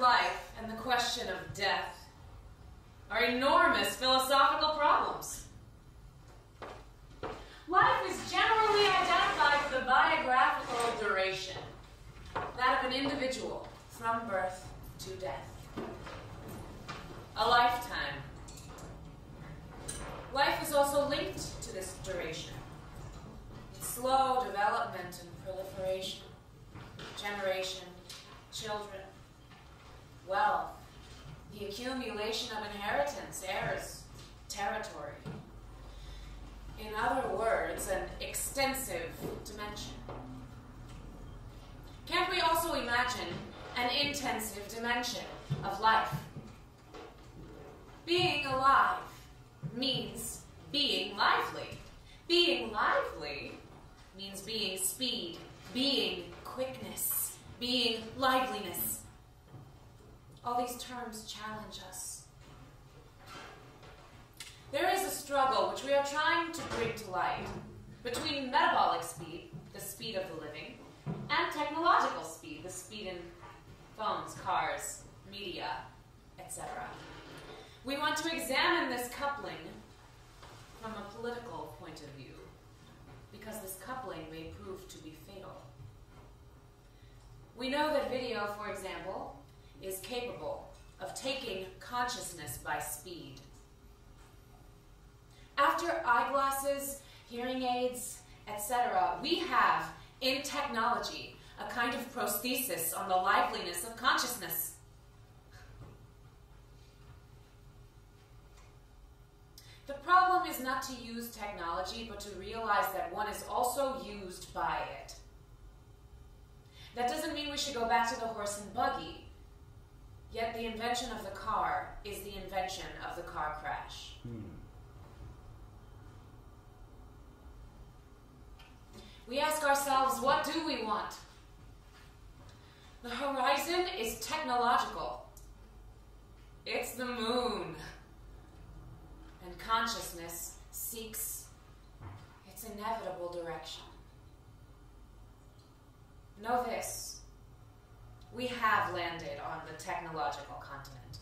life and the question of death are enormous philosophical problems. Life is generally identified with a biographical duration, that of an individual from birth to death. A lifetime. Life is also linked to this duration. Its slow development and proliferation, generation, children, wealth, the accumulation of inheritance, heirs, territory. In other words, an extensive dimension. Can't we also imagine an intensive dimension of life? Being alive means being lively. Being lively means being speed, being quickness, being liveliness. All these terms challenge us. There is a struggle which we are trying to bring to light between metabolic speed, the speed of the living, and technological speed, the speed in phones, cars, media, etc. We want to examine this coupling from a political point of view, because this coupling may prove to be fatal. We know that video, for example, is capable of taking consciousness by speed. After eyeglasses, hearing aids, etc., we have, in technology, a kind of prosthesis on the liveliness of consciousness. The problem is not to use technology, but to realize that one is also used by it. That doesn't mean we should go back to the horse and buggy. Yet the invention of the car is the invention of the car crash. We ask ourselves, what do we want? The horizon is technological. It's the moon. And consciousness seeks its inevitable direction. Know this, we have landed on the technological continent.